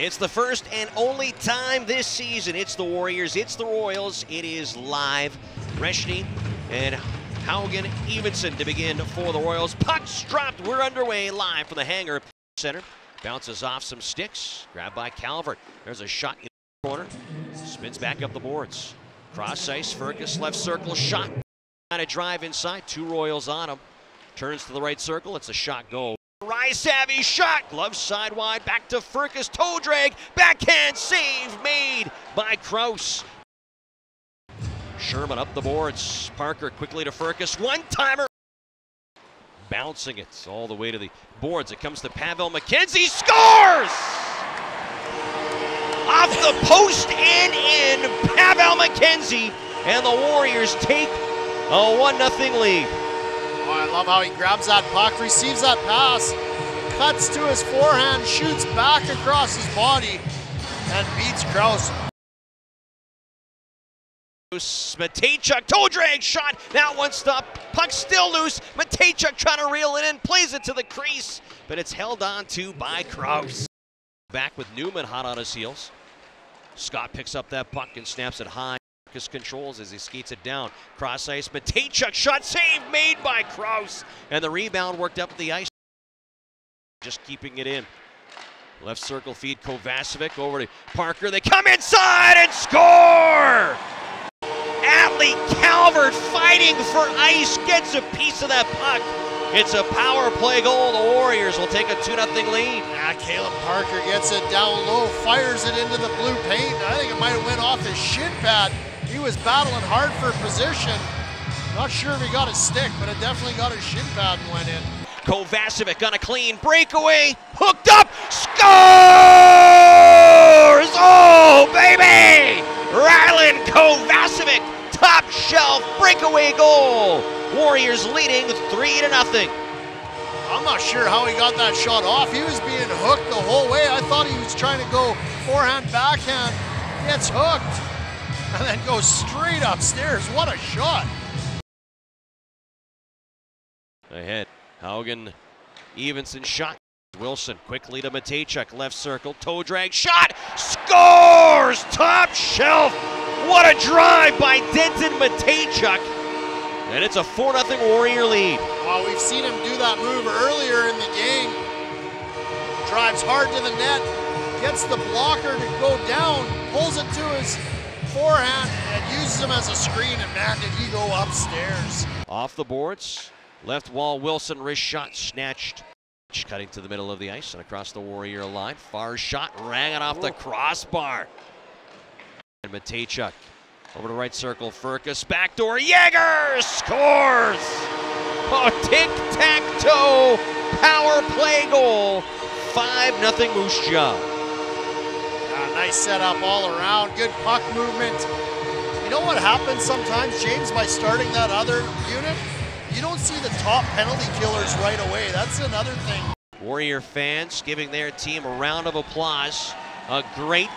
It's the first and only time this season. It's the Warriors, it's the Royals, it is live. Reschney and Haugen-Evinsen to begin for the Royals. Pucks dropped, we're underway live from the hangar center. Bounces off some sticks, grabbed by Calvert. There's a shot in the corner, spins back up the boards. Cross ice, Fergus left circle, shot. Trying to drive inside, two Royals on him. Turns to the right circle, it's a shot goal. Savvy shot, glove side wide, back to Fergus, toe drag, backhand save made by Krause. Sherman up the boards, Parker quickly to Fergus, one-timer. Bouncing it all the way to the boards, it comes to Pavel McKenzie, scores! Off the post and in, Pavel McKenzie, and the Warriors take a 1-0 lead. Oh, I love how he grabs that puck, receives that pass, cuts to his forehand, shoots back across his body, and beats Krause. Mateychuk, toe drag shot, that one stopped, puck still loose, Mateychuk trying to reel it in, plays it to the crease, but it's held on to by Krause. Back with Newman hot on his heels. Scott picks up that puck and snaps it high. Fergus controls as he skates it down. Cross ice, Mateychuk shot, save made by Krause. And the rebound worked up the ice. Just keeping it in. Left circle feed, Kovacevic over to Parker. They come inside and score! Atlee Calvert fighting for ice, gets a piece of that puck. It's a power play goal. The Warriors will take a 2-0 lead. Caleb Parker gets it down low, fires it into the blue paint. I think it might have went off his shin pad. He was battling hard for position. Not sure if he got his stick, but it definitely got his shin pad and went in. Kovacevic on a clean breakaway, hooked up, scores! Oh, baby! Rilen Kovacevic, top shelf breakaway goal. Warriors leading 3-0. I'm not sure how he got that shot off. He was being hooked the whole way. I thought he was trying to go forehand, backhand, gets hooked, and then goes straight upstairs. What a shot. Ahead, Haugen-Evinsen shot. Wilson quickly to Mateychuk, left circle, toe drag, shot, scores! Top shelf! What a drive by Denton Mateychuk. And it's a 4-0 Warrior lead. Well, we've seen him do that move earlier in the game. Drives hard to the net, gets the blocker to go down, pulls it to his forehand, and uses him as a screen, and man, did he go upstairs. Off the boards, left wall, Wilson, wrist shot, snatched. Cutting to the middle of the ice and across the Warrior line. Far shot, rang it off the crossbar. And Mateychuk. Over to right circle, Fergus, backdoor, Yager scores! Oh, tic-tac-toe, power play goal, 5-0 Moose Jaw. Nice setup all around, good puck movement. You know what happens sometimes, James, by starting that other unit? You don't see the top penalty killers right away, that's another thing. Warrior fans giving their team a round of applause. A great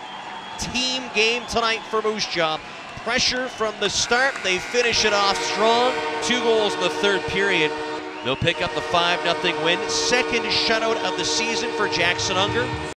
team game tonight for Moose Jaw. Pressure from the start, they finish it off strong. 2 goals in the third period. They'll pick up the 5-0 win. Second shutout of the season for Jackson Unger.